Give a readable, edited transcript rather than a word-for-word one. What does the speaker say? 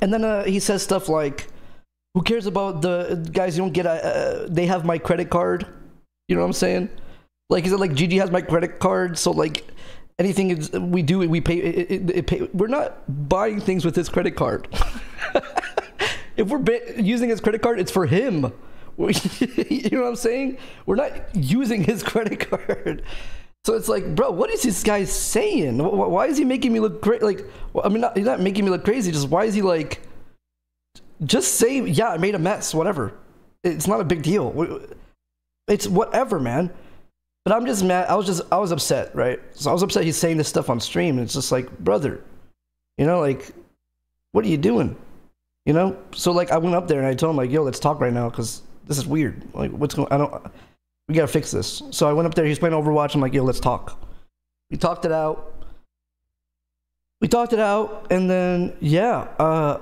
And then he says stuff like, who cares about the guys you don't get, they have my credit card. You know what I'm saying? Like, he said, like, Gigi has my credit card, so, like, anything we do, we pay, it pay. We're not buying things with his credit card. If we're using his credit card, it's for him. You know what I'm saying? We're not using his credit card. So it's like, bro, what is this guy saying? Why is he making me look crazy? Like, I mean, he's not making me look crazy. Just why is he like, just say, yeah, I made a mess, whatever. It's not a big deal. It's whatever, man. But I'm just mad. I was upset, right? So I was upset he's saying this stuff on stream. And it's just like, brother, you know, like, what are you doing? You know? So, like, I went up there and I told him, like, yo, let's talk right now because this is weird. Like, what's going on? We gotta fix this. So I went up there. He's playing Overwatch. I'm like, yo, let's talk. We talked it out. And then, yeah,